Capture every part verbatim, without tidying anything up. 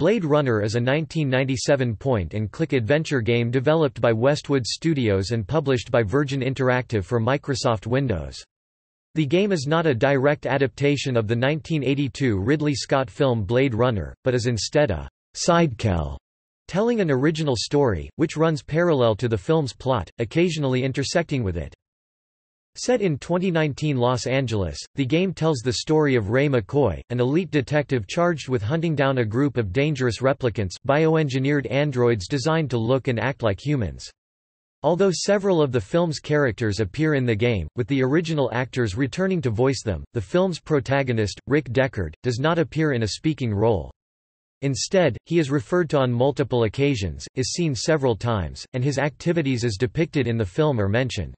Blade Runner is a nineteen ninety-seven point-and-click adventure game developed by Westwood Studios and published by Virgin Interactive for Microsoft Windows. The game is not a direct adaptation of the nineteen eighty-two Ridley Scott film Blade Runner, but is instead a sidequel, telling an original story, which runs parallel to the film's plot, occasionally intersecting with it. Set in twenty nineteen Los Angeles, the game tells the story of Ray McCoy, an elite detective charged with hunting down a group of dangerous replicants, bioengineered androids designed to look and act like humans. Although several of the film's characters appear in the game, with the original actors returning to voice them, the film's protagonist, Rick Deckard, does not appear in a speaking role. Instead, he is referred to on multiple occasions, is seen several times, and his activities as depicted in the film are mentioned.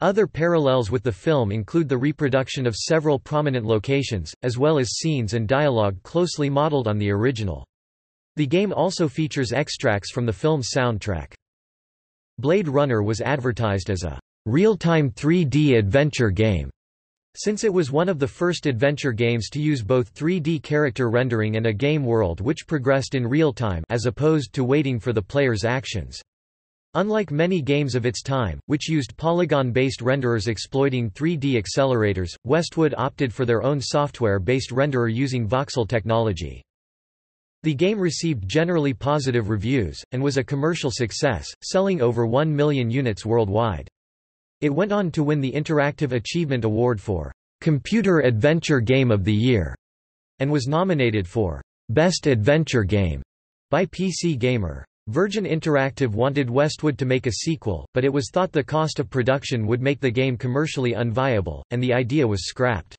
Other parallels with the film include the reproduction of several prominent locations, as well as scenes and dialogue closely modeled on the original. The game also features extracts from the film's soundtrack. Blade Runner was advertised as a real-time three D adventure game, since it was one of the first adventure games to use both three D character rendering and a game world which progressed in real time as opposed to waiting for the player's actions. Unlike many games of its time, which used polygon-based renderers exploiting three D accelerators, Westwood opted for their own software-based renderer using voxel technology. The game received generally positive reviews, and was a commercial success, selling over one million units worldwide. It went on to win the Interactive Achievement Award for Computer Adventure Game of the Year, and was nominated for Best Adventure Game by P C Gamer. Virgin Interactive wanted Westwood to make a sequel, but it was thought the cost of production would make the game commercially unviable, and the idea was scrapped.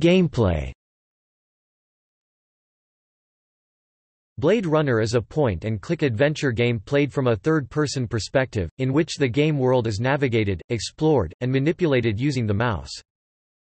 Gameplay. Blade Runner is a point-and-click adventure game played from a third-person perspective, in which the game world is navigated, explored, and manipulated using the mouse.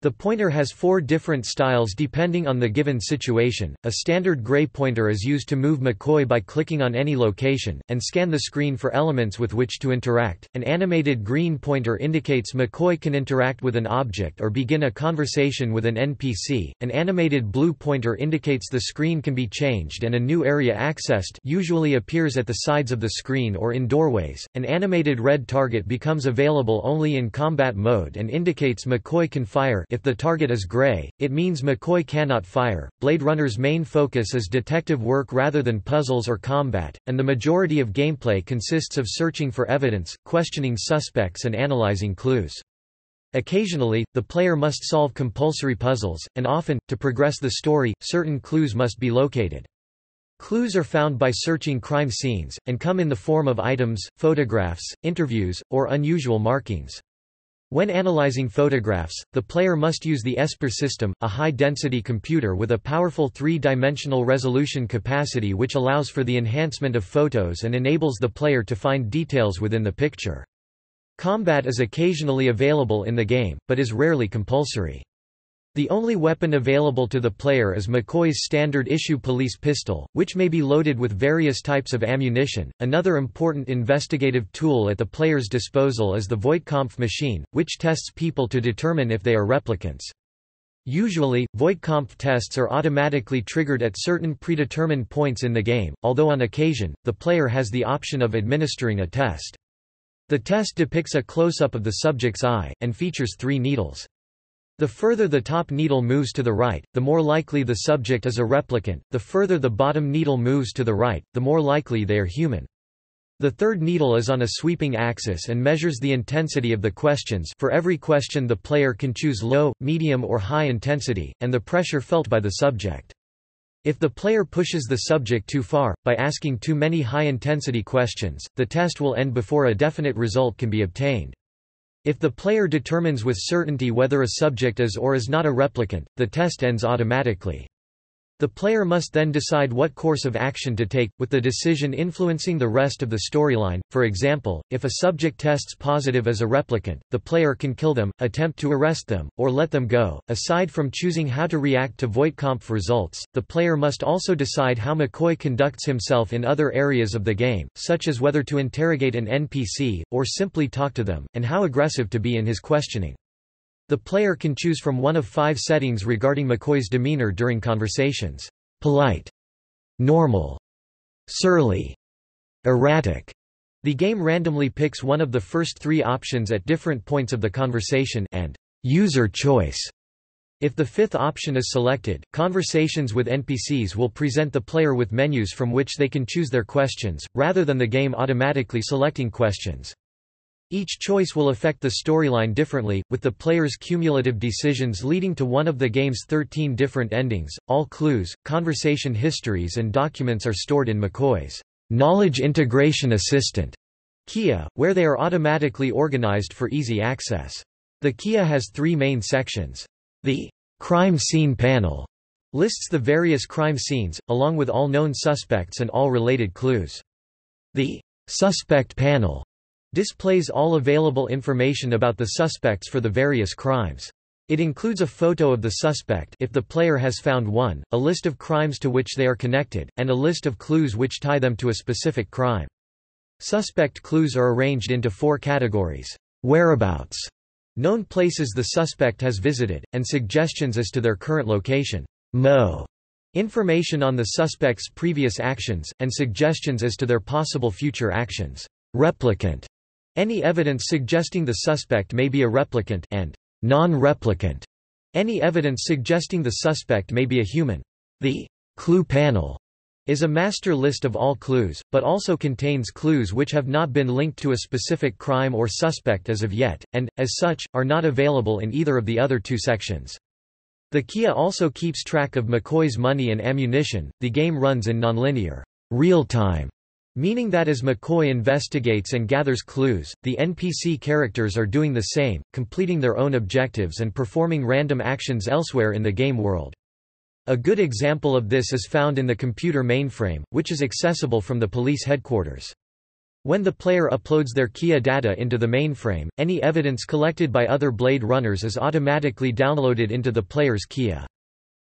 The pointer has four different styles depending on the given situation. A standard gray pointer is used to move McCoy by clicking on any location, and scan the screen for elements with which to interact. An animated green pointer indicates McCoy can interact with an object or begin a conversation with an N P C. An animated blue pointer indicates the screen can be changed and a new area accessed, usually appears at the sides of the screen or in doorways. An animated red target becomes available only in combat mode and indicates McCoy can fire. If the target is gray, it means McCoy cannot fire. Blade Runner's main focus is detective work rather than puzzles or combat, and the majority of gameplay consists of searching for evidence, questioning suspects, and analyzing clues. Occasionally, the player must solve compulsory puzzles, and often, to progress the story, certain clues must be located. Clues are found by searching crime scenes, and come in the form of items, photographs, interviews, or unusual markings. When analyzing photographs, the player must use the Esper system, a high-density computer with a powerful three-dimensional resolution capacity which allows for the enhancement of photos and enables the player to find details within the picture. Combat is occasionally available in the game, but is rarely compulsory. The only weapon available to the player is McCoy's standard-issue police pistol, which may be loaded with various types of ammunition. Another important investigative tool at the player's disposal is the Voight-Kampff machine, which tests people to determine if they are replicants. Usually, Voight-Kampff tests are automatically triggered at certain predetermined points in the game, although on occasion, the player has the option of administering a test. The test depicts a close-up of the subject's eye, and features three needles. The further the top needle moves to the right, the more likely the subject is a replicant. The further the bottom needle moves to the right, the more likely they are human. The third needle is on a sweeping axis and measures the intensity of the questions. For every question, the player can choose low, medium, or high intensity, and the pressure felt by the subject. If the player pushes the subject too far, by asking too many high-intensity questions, the test will end before a definite result can be obtained. If the player determines with certainty whether a subject is or is not a replicant, the test ends automatically. The player must then decide what course of action to take, with the decision influencing the rest of the storyline. For example, if a subject tests positive as a replicant, the player can kill them, attempt to arrest them, or let them go. Aside from choosing how to react to Voight-Kampff results, the player must also decide how McCoy conducts himself in other areas of the game, such as whether to interrogate an N P C, or simply talk to them, and how aggressive to be in his questioning. The player can choose from one of five settings regarding McCoy's demeanor during conversations: polite, normal, surly, erratic. The game randomly picks one of the first three options at different points of the conversation, and user choice. If the fifth option is selected, conversations with N P Cs will present the player with menus from which they can choose their questions, rather than the game automatically selecting questions. Each choice will affect the storyline differently, with the player's cumulative decisions leading to one of the game's thirteen different endings. All clues, conversation histories, and documents are stored in McCoy's Knowledge Integration Assistant K I A, where they are automatically organized for easy access. The K I A has three main sections. The Crime Scene Panel lists the various crime scenes, along with all known suspects and all related clues. The Suspect Panel displays all available information about the suspects for the various crimes. It includes a photo of the suspect if the player has found one, a list of crimes to which they are connected, and a list of clues which tie them to a specific crime. Suspect clues are arranged into four categories: whereabouts, known places the suspect has visited, and suggestions as to their current location, M O, information on the suspect's previous actions, and suggestions as to their possible future actions, replicant, any evidence suggesting the suspect may be a replicant, and non-replicant, any evidence suggesting the suspect may be a human. The Clue Panel is a master list of all clues, but also contains clues which have not been linked to a specific crime or suspect as of yet, and, as such, are not available in either of the other two sections. The K I A also keeps track of McCoy's money and ammunition. The game runs in nonlinear, real-time, meaning that as McCoy investigates and gathers clues, the N P C characters are doing the same, completing their own objectives and performing random actions elsewhere in the game world. A good example of this is found in the computer mainframe, which is accessible from the police headquarters. When the player uploads their K I A data into the mainframe, any evidence collected by other Blade Runners is automatically downloaded into the player's K I A.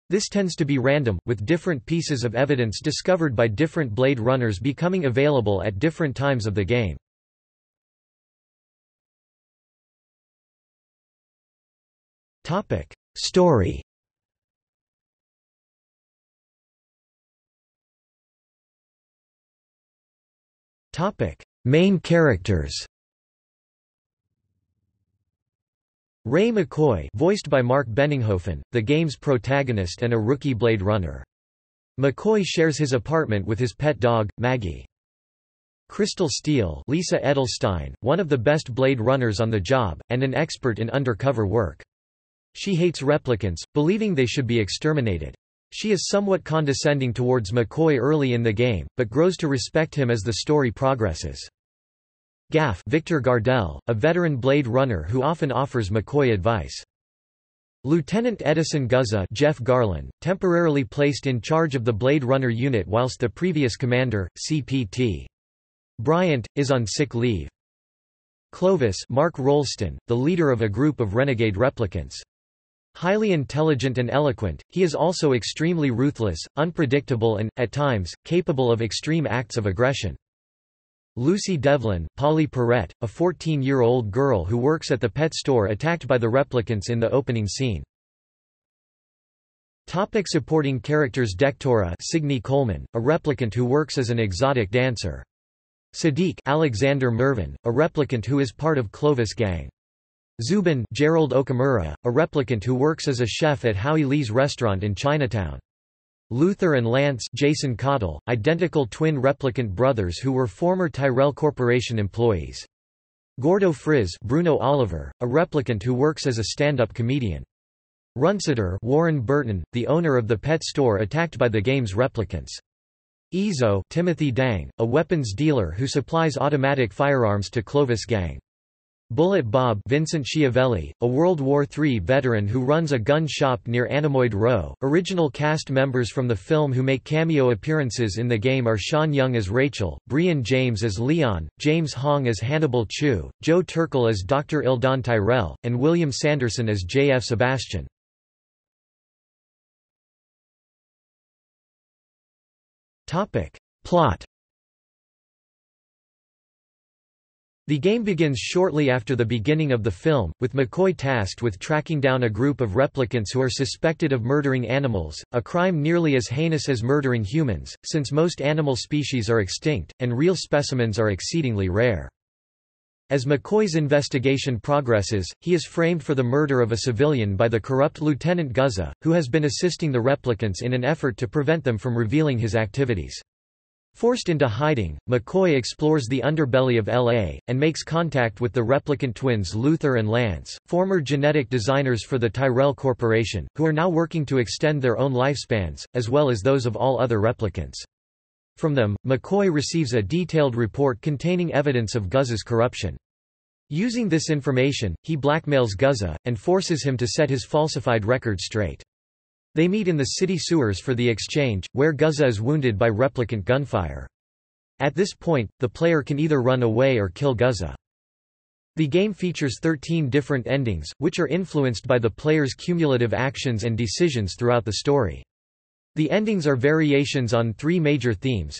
This tends to be random, with different pieces of evidence discovered by different Blade Runners becoming available at different times of the game. Topic: Story. Topic: Main characters. Ray McCoy, voiced by Mark Benninghofen, the game's protagonist and a rookie Blade Runner. McCoy shares his apartment with his pet dog, Maggie. Crystal Steele, Lisa Edelstein, one of the best Blade Runners on the job, and an expert in undercover work. She hates replicants, believing they should be exterminated. She is somewhat condescending towards McCoy early in the game, but grows to respect him as the story progresses. Gaff, Victor Gardell, a veteran Blade Runner who often offers McCoy advice. Lieutenant Edison Guzza, Jeff Garland, temporarily placed in charge of the Blade Runner unit whilst the previous commander, C P T Bryant, is on sick leave. Clovis, Mark Rolston, the leader of a group of renegade replicants. Highly intelligent and eloquent, he is also extremely ruthless, unpredictable and, at times, capable of extreme acts of aggression. Lucy Devlin, Polly Perrette, a fourteen-year-old girl who works at the pet store attacked by the replicants in the opening scene. Topic: supporting characters. Dectora, Signy Coleman, a replicant who works as an exotic dancer. Sadiq, Alexander Mervin, a replicant who is part of Clovis gang. Zubin, Gerald Okamura, a replicant who works as a chef at Howie Lee's restaurant in Chinatown. Luther and Lance, Jason Cottle, identical twin replicant brothers who were former Tyrell Corporation employees. Gordo Friz, Bruno Oliver, a replicant who works as a stand-up comedian. Runciter, Warren Burton, the owner of the pet store attacked by the game's replicants. Ezo, Timothy Dang, a weapons dealer who supplies automatic firearms to Clovis gang. Bullet Bob, Vincent Schiavelli, a World War Three veteran who runs a gun shop near Anemoid Row. Original cast members from the film who make cameo appearances in the game are Sean Young as Rachel, Brian James as Leon, James Hong as Hannibal Chu, Joe Turkel as Doctor Ildan Tyrell, and William Sanderson as J F Sebastian. Plot. The game begins shortly after the beginning of the film, with McCoy tasked with tracking down a group of replicants who are suspected of murdering animals, a crime nearly as heinous as murdering humans, since most animal species are extinct, and real specimens are exceedingly rare. As McCoy's investigation progresses, he is framed for the murder of a civilian by the corrupt Lieutenant Guzza, who has been assisting the replicants in an effort to prevent them from revealing his activities. Forced into hiding, McCoy explores the underbelly of L A, and makes contact with the replicant twins Luther and Lance, former genetic designers for the Tyrell Corporation, who are now working to extend their own lifespans, as well as those of all other replicants. From them, McCoy receives a detailed report containing evidence of Guzza's corruption. Using this information, he blackmails Guzza, and forces him to set his falsified record straight. They meet in the city sewers for the exchange, where Guzza is wounded by replicant gunfire. At this point, the player can either run away or kill Guzza. The game features thirteen different endings, which are influenced by the player's cumulative actions and decisions throughout the story. The endings are variations on three major themes.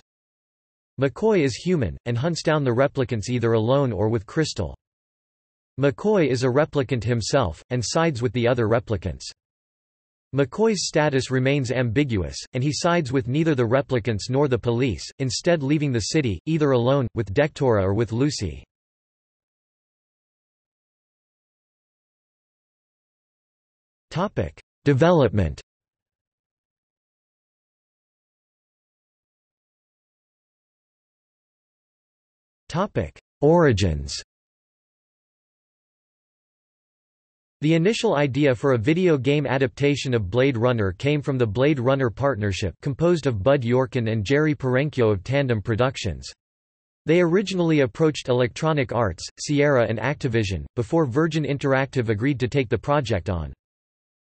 McCoy is human, and hunts down the replicants either alone or with Crystal. McCoy is a replicant himself, and sides with the other replicants. McCoy's status remains ambiguous, and he sides with neither the replicants nor the police, instead leaving the city, either alone, with Dectora or with Lucy. Topic. Development. Topic. Origins. The initial idea for a video game adaptation of Blade Runner came from the Blade Runner Partnership, composed of Bud Yorkin and Jerry Perenchio of Tandem Productions. They originally approached Electronic Arts, Sierra and Activision, before Virgin Interactive agreed to take the project on.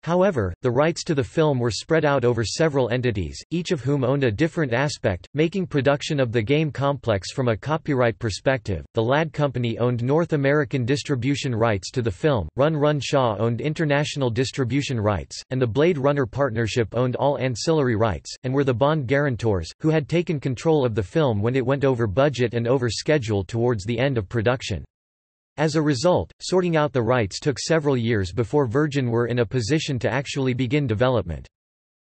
However, the rights to the film were spread out over several entities, each of whom owned a different aspect, making production of the game complex from a copyright perspective. The Ladd Company owned North American distribution rights to the film, Run Run Shaw owned international distribution rights, and the Blade Runner Partnership owned all ancillary rights, and were the bond guarantors, who had taken control of the film when it went over budget and over schedule towards the end of production. As a result, sorting out the rights took several years before Virgin were in a position to actually begin development.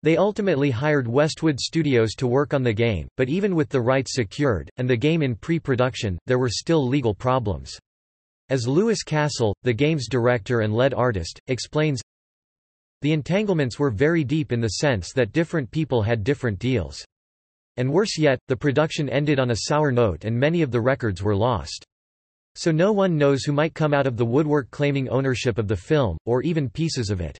They ultimately hired Westwood Studios to work on the game, but even with the rights secured, and the game in pre-production, there were still legal problems. As Louis Castle, the game's director and lead artist, explains, "The entanglements were very deep in the sense that different people had different deals. And worse yet, the production ended on a sour note and many of the records were lost. So no one knows who might come out of the woodwork claiming ownership of the film, or even pieces of it.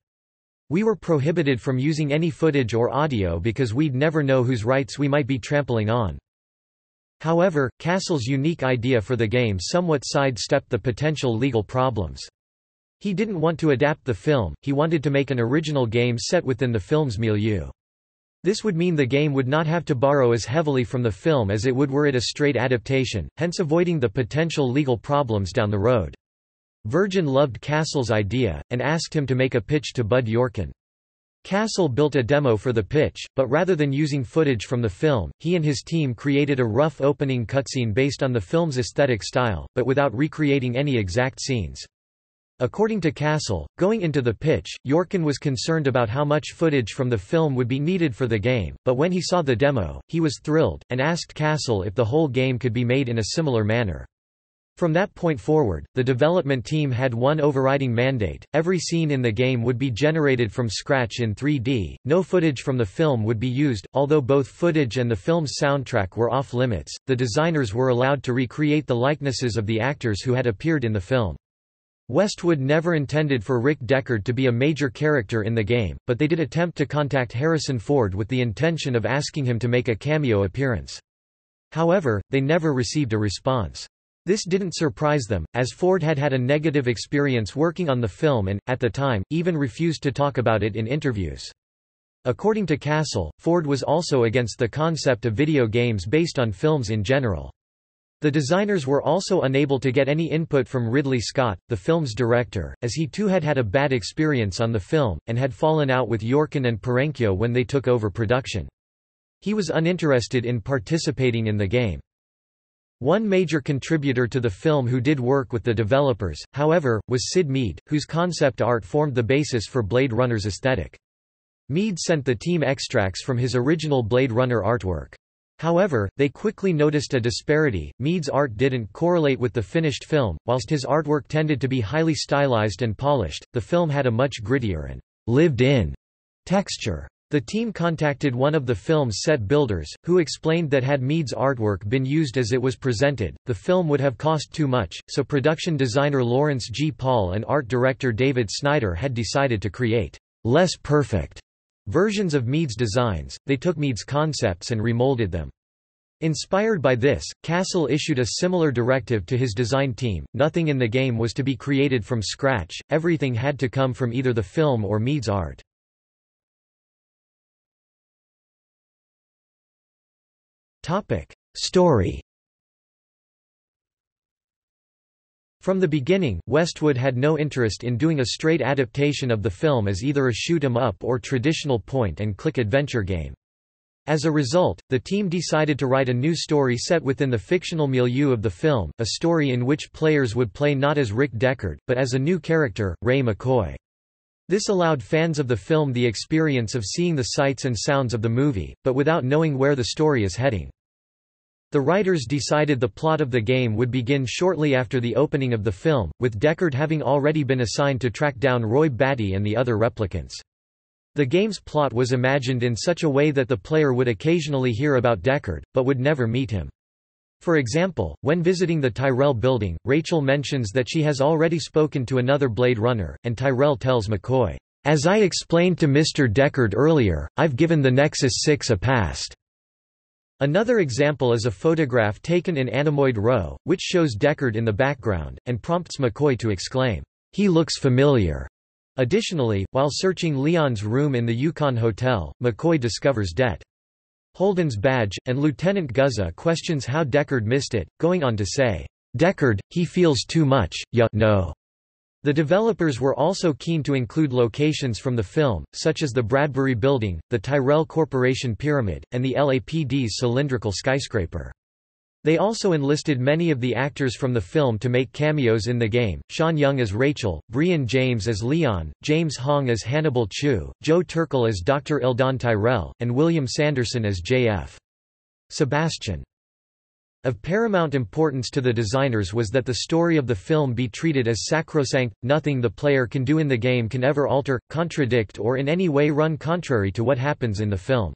We were prohibited from using any footage or audio because we'd never know whose rights we might be trampling on." However, Castle's unique idea for the game somewhat sidestepped the potential legal problems. He didn't want to adapt the film, he wanted to make an original game set within the film's milieu. This would mean the game would not have to borrow as heavily from the film as it would were it a straight adaptation, hence avoiding the potential legal problems down the road. Virgin loved Castle's idea, and asked him to make a pitch to Bud Yorkin. Castle built a demo for the pitch, but rather than using footage from the film, he and his team created a rough opening cutscene based on the film's aesthetic style, but without recreating any exact scenes. According to Castle, going into the pitch, Yorkin was concerned about how much footage from the film would be needed for the game, but when he saw the demo, he was thrilled, and asked Castle if the whole game could be made in a similar manner. From that point forward, the development team had one overriding mandate: every scene in the game would be generated from scratch in three D, no footage from the film would be used. Although both footage and the film's soundtrack were off-limits, the designers were allowed to recreate the likenesses of the actors who had appeared in the film. Westwood never intended for Rick Deckard to be a major character in the game, but they did attempt to contact Harrison Ford with the intention of asking him to make a cameo appearance. However, they never received a response. This didn't surprise them, as Ford had had a negative experience working on the film and, at the time, even refused to talk about it in interviews. According to Castle, Ford was also against the concept of video games based on films in general. The designers were also unable to get any input from Ridley Scott, the film's director, as he too had had a bad experience on the film, and had fallen out with Yorkin and Perenchio when they took over production. He was uninterested in participating in the game. One major contributor to the film who did work with the developers, however, was Sid Mead, whose concept art formed the basis for Blade Runner's aesthetic. Mead sent the team extracts from his original Blade Runner artwork. However, they quickly noticed a disparity. Mead's art didn't correlate with the finished film, whilst his artwork tended to be highly stylized and polished. The film had a much grittier and lived-in texture. The team contacted one of the film's set builders, who explained that had Mead's artwork been used as it was presented, the film would have cost too much, so production designer Lawrence G. Paul and art director David Snyder had decided to create less perfect versions of Mead's designs. They took Mead's concepts and remolded them. Inspired by this, Castle issued a similar directive to his design team: nothing in the game was to be created from scratch, everything had to come from either the film or Mead's art. Topic: Story. From the beginning, Westwood had no interest in doing a straight adaptation of the film as either a shoot 'em up or traditional point-and-click adventure game. As a result, the team decided to write a new story set within the fictional milieu of the film, a story in which players would play not as Rick Deckard, but as a new character, Ray McCoy. This allowed fans of the film the experience of seeing the sights and sounds of the movie, but without knowing where the story is heading. The writers decided the plot of the game would begin shortly after the opening of the film, with Deckard having already been assigned to track down Roy Batty and the other replicants. The game's plot was imagined in such a way that the player would occasionally hear about Deckard, but would never meet him. For example, when visiting the Tyrell building, Rachel mentions that she has already spoken to another Blade Runner, and Tyrell tells McCoy, "As I explained to Mister Deckard earlier, I've given the Nexus six a pass." Another example is a photograph taken in Anemoid Row, which shows Deckard in the background, and prompts McCoy to exclaim, "He looks familiar." Additionally, while searching Leon's room in the Yukon Hotel, McCoy discovers Det. Holden's badge, and Lieutenant Guzza questions how Deckard missed it, going on to say, "Deckard, he feels too much, ya know." The developers were also keen to include locations from the film, such as the Bradbury Building, the Tyrell Corporation Pyramid, and the L A P D's cylindrical skyscraper. They also enlisted many of the actors from the film to make cameos in the game: Sean Young as Rachel, Brian James as Leon, James Hong as Hannibal Chew, Joe Turkel as Doctor Ildan Tyrell, and William Sanderson as J F Sebastian. Of paramount importance to the designers was that the story of the film be treated as sacrosanct. Nothing the player can do in the game can ever alter, contradict, or in any way run contrary to what happens in the film.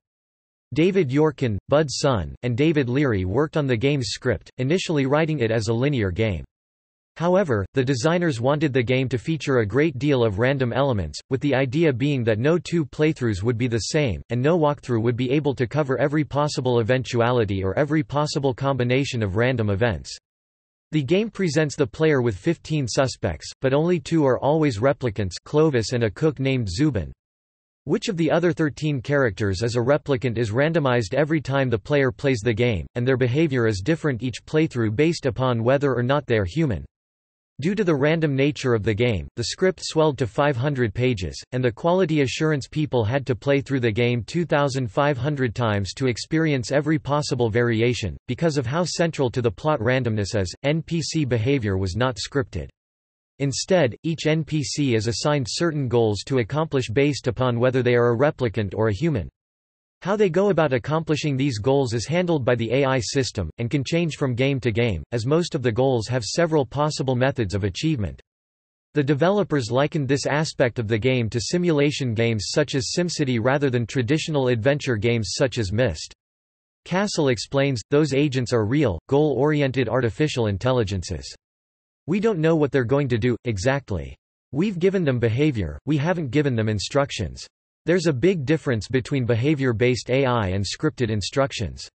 David Yorkin, Bud Sun, and David Leary worked on the game's script, initially writing it as a linear game. However, the designers wanted the game to feature a great deal of random elements, with the idea being that no two playthroughs would be the same, and no walkthrough would be able to cover every possible eventuality or every possible combination of random events. The game presents the player with fifteen suspects, but only two are always replicants: Clovis and a cook named Zubin. Which of the other thirteen characters is a replicant is randomized every time the player plays the game, and their behavior is different each playthrough based upon whether or not they are human. Due to the random nature of the game, the script swelled to five hundred pages, and the quality assurance people had to play through the game two thousand five hundred times to experience every possible variation. Because of how central to the plot randomness is, N P C behavior was not scripted. Instead, each N P C is assigned certain goals to accomplish based upon whether they are a replicant or a human. How they go about accomplishing these goals is handled by the A I system, and can change from game to game, as most of the goals have several possible methods of achievement. The developers likened this aspect of the game to simulation games such as SimCity rather than traditional adventure games such as Myst. Castle explains, "Those agents are real, goal-oriented artificial intelligences. We don't know what they're going to do, exactly. We've given them behavior, we haven't given them instructions. There's a big difference between behavior-based A I and scripted instructions."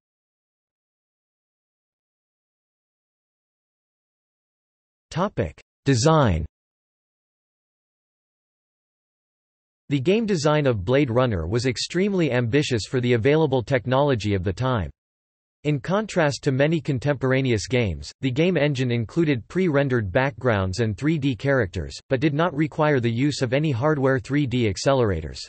Design. The game design of Blade Runner was extremely ambitious for the available technology of the time. In contrast to many contemporaneous games, the game engine included pre-rendered backgrounds and three D characters, but did not require the use of any hardware three D accelerators.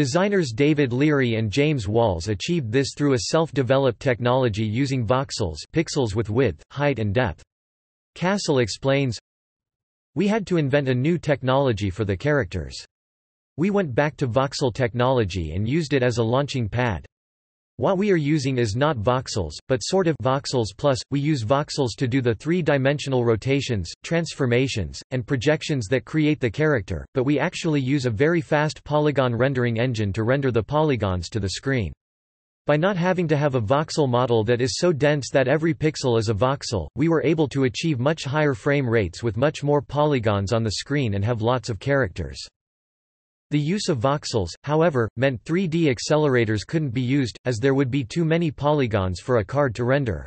Designers David Leary and James Walls achieved this through a self-developed technology using voxels, pixels with width, height and depth. Castle explains, "We had to invent a new technology for the characters. We went back to voxel technology and used it as a launching pad. What we are using is not voxels, but sort of voxels plus, we use voxels to do the three-dimensional rotations, transformations, and projections that create the character, but we actually use a very fast polygon rendering engine to render the polygons to the screen. By not having to have a voxel model that is so dense that every pixel is a voxel, we were able to achieve much higher frame rates with much more polygons on the screen and have lots of characters." The use of voxels, however, meant three D accelerators couldn't be used, as there would be too many polygons for a card to render.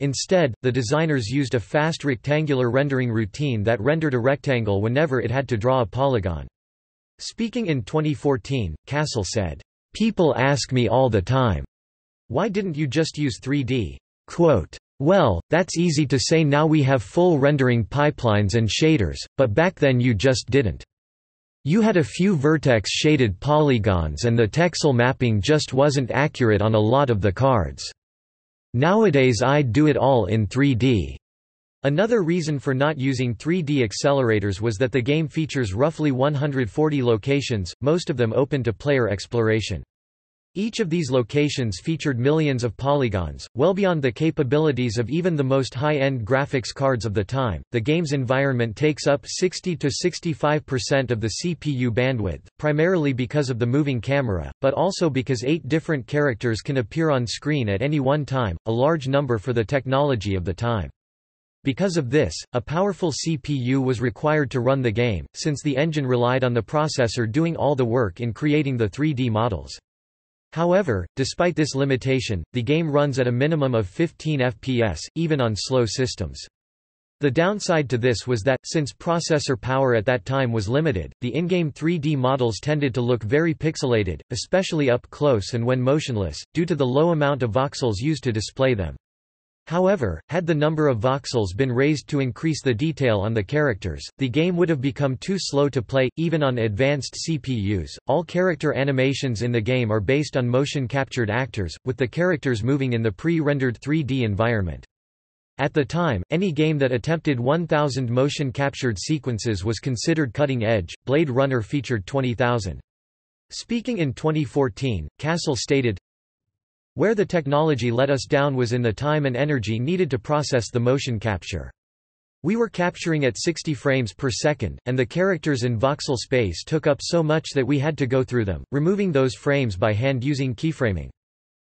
Instead, the designers used a fast rectangular rendering routine that rendered a rectangle whenever it had to draw a polygon. Speaking in twenty fourteen, Castle said, "People ask me all the time, why didn't you just use three D? Quote, "Well, that's easy to say now we have full rendering pipelines and shaders, but back then you just didn't. You had a few vertex-shaded polygons and the texel mapping just wasn't accurate on a lot of the cards. Nowadays I do it all in three D." Another reason for not using three D accelerators was that the game features roughly one hundred forty locations, most of them open to player exploration. Each of these locations featured millions of polygons, well beyond the capabilities of even the most high-end graphics cards of the time. The game's environment takes up sixty to sixty-five percent of the C P U bandwidth, primarily because of the moving camera, but also because eight different characters can appear on screen at any one time, a large number for the technology of the time. Because of this, a powerful C P U was required to run the game, since the engine relied on the processor doing all the work in creating the three D models. However, despite this limitation, the game runs at a minimum of fifteen F P S, even on slow systems. The downside to this was that, since processor power at that time was limited, the in-game three D models tended to look very pixelated, especially up close and when motionless, due to the low amount of voxels used to display them. However, had the number of voxels been raised to increase the detail on the characters, the game would have become too slow to play, even on advanced C P Us. All character animations in the game are based on motion-captured actors, with the characters moving in the pre-rendered three D environment. At the time, any game that attempted one thousand motion-captured sequences was considered cutting-edge. Blade Runner featured twenty thousand. Speaking in twenty fourteen, Castle stated, "Where the technology let us down was in the time and energy needed to process the motion capture. We were capturing at sixty frames per second, and the characters in voxel space took up so much that we had to go through them, removing those frames by hand using keyframing.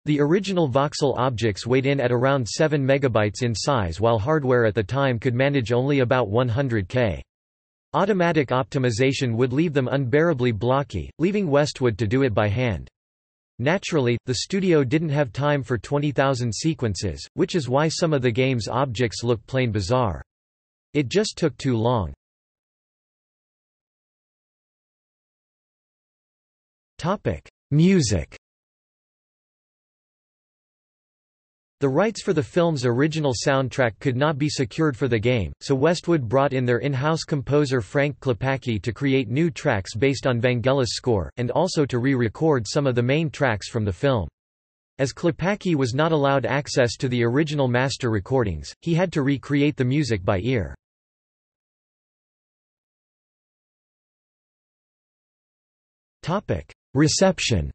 The original voxel objects weighed in at around seven megabytes in size, while hardware at the time could manage only about one hundred K. Automatic optimization would leave them unbearably blocky, leaving Westwood to do it by hand. Naturally, the studio didn't have time for twenty thousand sequences, which is why some of the game's objects look plain bizarre. It just took too long." Topic: Music. The rights for the film's original soundtrack could not be secured for the game, so Westwood brought in their in-house composer Frank Klepacki to create new tracks based on Vangelis' score, and also to re-record some of the main tracks from the film. As Klepacki was not allowed access to the original master recordings, he had to recreate the music by ear. Reception.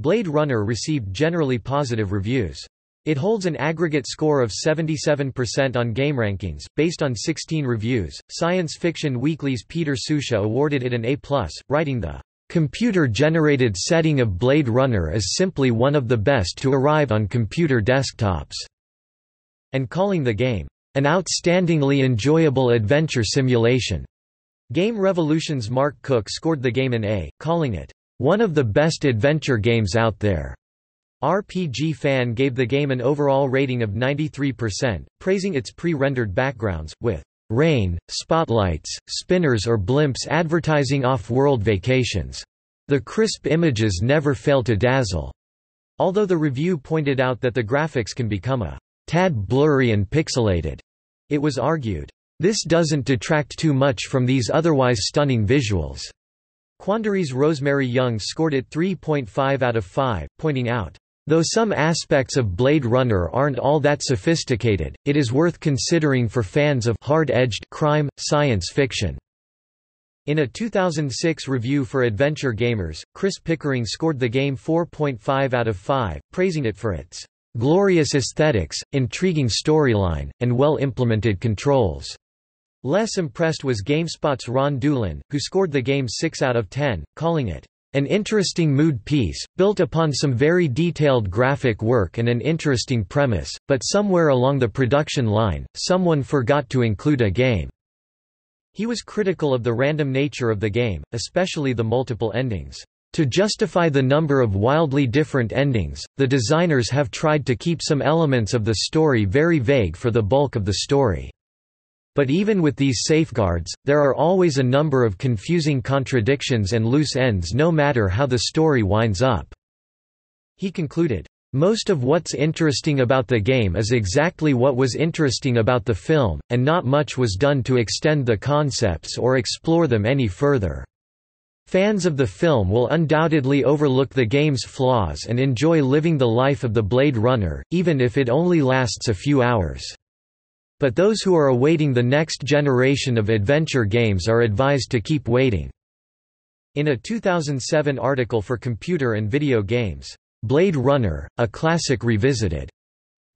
Blade Runner received generally positive reviews. It holds an aggregate score of seventy-seven percent on GameRankings, based on sixteen reviews. Science Fiction Weekly's Peter Susha awarded it an A plus, writing, "The computer-generated setting of Blade Runner is simply one of the best to arrive on computer desktops," and calling the game an outstandingly enjoyable adventure simulation. Game Revolution's Mark Cook scored the game an A, calling it one of the best adventure games out there. R P G Fan gave the game an overall rating of ninety-three percent, praising its pre-rendered backgrounds, with rain, spotlights, spinners or blimps advertising off-world vacations. The crisp images never fail to dazzle. Although the review pointed out that the graphics can become a tad blurry and pixelated, it was argued, This doesn't detract too much from these otherwise stunning visuals. Quandary's Rosemary Young scored it three point five out of five, pointing out, "Though some aspects of Blade Runner aren't all that sophisticated, it is worth considering for fans of hard-edged crime, science fiction." In a two thousand six review for Adventure Gamers, Chris Pickering scored the game four point five out of five, praising it for its "glorious aesthetics, intriguing storyline, and well-implemented controls." Less impressed was GameSpot's Ron Doolin, who scored the game six out of ten, calling it "an interesting mood piece, built upon some very detailed graphic work and an interesting premise, but somewhere along the production line, someone forgot to include a game." He was critical of the random nature of the game, especially the multiple endings. "To justify the number of wildly different endings, the designers have tried to keep some elements of the story very vague for the bulk of the story. But even with these safeguards, there are always a number of confusing contradictions and loose ends no matter how the story winds up." He concluded, "Most of what's interesting about the game is exactly what was interesting about the film, and not much was done to extend the concepts or explore them any further. Fans of the film will undoubtedly overlook the game's flaws and enjoy living the life of the Blade Runner, even if it only lasts a few hours. But those who are awaiting the next generation of adventure games are advised to keep waiting." In a two thousand seven article for Computer and Video Games, "Blade Runner, a Classic Revisited,"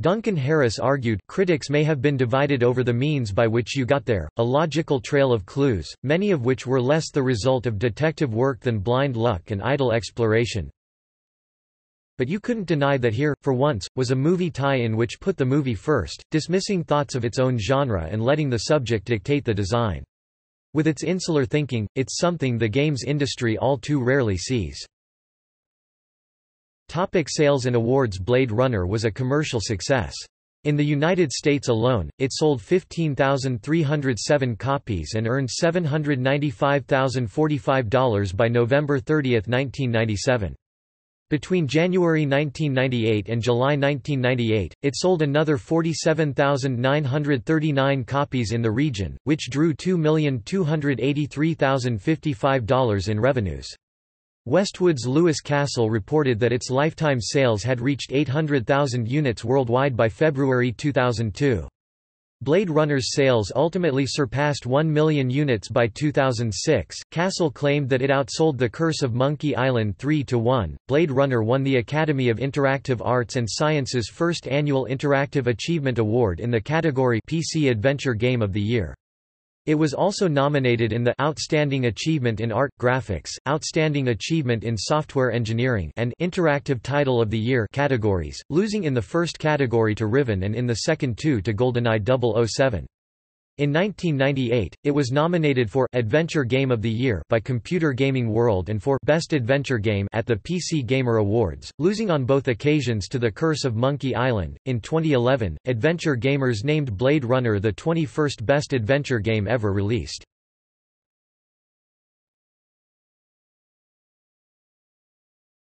Duncan Harris argued, "Critics may have been divided over the means by which you got there, a logical trail of clues, many of which were less the result of detective work than blind luck and idle exploration. But you couldn't deny that here, for once, was a movie tie-in which put the movie first, dismissing thoughts of its own genre and letting the subject dictate the design. With its insular thinking, it's something the games industry all too rarely sees." Topic: sales and awards. Blade Runner was a commercial success. In the United States alone, it sold fifteen thousand three hundred seven copies and earned seven hundred ninety-five thousand forty-five dollars by November thirtieth, nineteen ninety-seven. Between January nineteen ninety-eight and July nineteen ninety-eight, it sold another forty-seven thousand nine hundred thirty-nine copies in the region, which drew two million two hundred eighty-three thousand fifty-five dollars in revenues. Westwood's Louis Castle reported that its lifetime sales had reached eight hundred thousand units worldwide by February two thousand two. Blade Runner's sales ultimately surpassed one million units by two thousand six. Castle claimed that it outsold The Curse of Monkey Island three to one. Blade Runner won the Academy of Interactive Arts and Sciences' first annual Interactive Achievement Award in the category P C Adventure Game of the Year. It was also nominated in the Outstanding Achievement in Art, Graphics, Outstanding Achievement in Software Engineering, and Interactive Title of the Year categories, losing in the first category to Riven and in the second two to GoldenEye double oh seven. In nineteen ninety-eight, it was nominated for Adventure Game of the Year by Computer Gaming World and for Best Adventure Game at the P C Gamer Awards, losing on both occasions to The Curse of Monkey Island. In twenty eleven, Adventure Gamers named Blade Runner the twenty-first best adventure game ever released.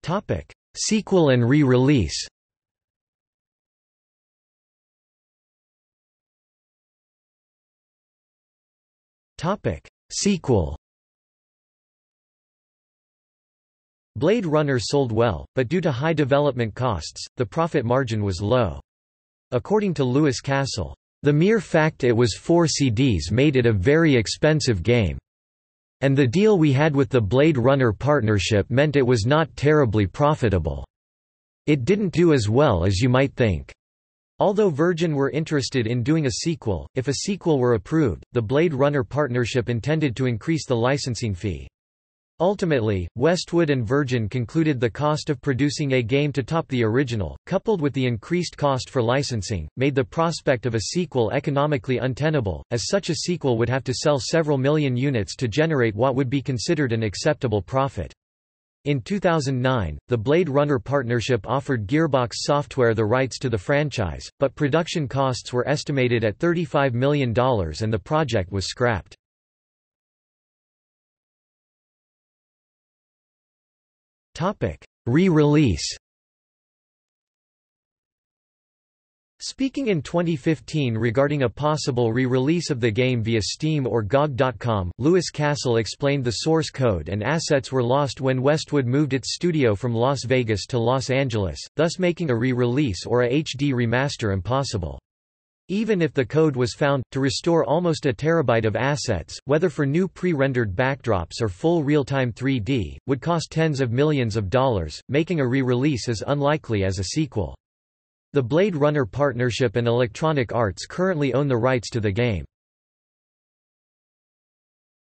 Topic: sequel and re-release. Topic: sequel. Blade Runner sold well, but due to high development costs, the profit margin was low. According to Louis Castle, "The mere fact it was four C Ds made it a very expensive game. And the deal we had with the Blade Runner partnership meant it was not terribly profitable. It didn't do as well as you might think." Although Virgin were interested in doing a sequel, if a sequel were approved, the Blade Runner partnership intended to increase the licensing fee. Ultimately, Westwood and Virgin concluded the cost of producing a game to top the original, coupled with the increased cost for licensing, made the prospect of a sequel economically untenable, as such a sequel would have to sell several million units to generate what would be considered an acceptable profit. In two thousand nine, the Blade Runner partnership offered Gearbox Software the rights to the franchise, but production costs were estimated at thirty-five million dollars and the project was scrapped. Re-release. Speaking in twenty fifteen regarding a possible re-release of the game via Steam or G O G dot com, Louis Castle explained the source code and assets were lost when Westwood moved its studio from Las Vegas to Los Angeles, thus making a re-release or a H D remaster impossible. Even if the code was found, to restore almost a terabyte of assets, whether for new pre-rendered backdrops or full real-time three D, would cost tens of millions of dollars, making a re-release as unlikely as a sequel. The Blade Runner Partnership and Electronic Arts currently own the rights to the game.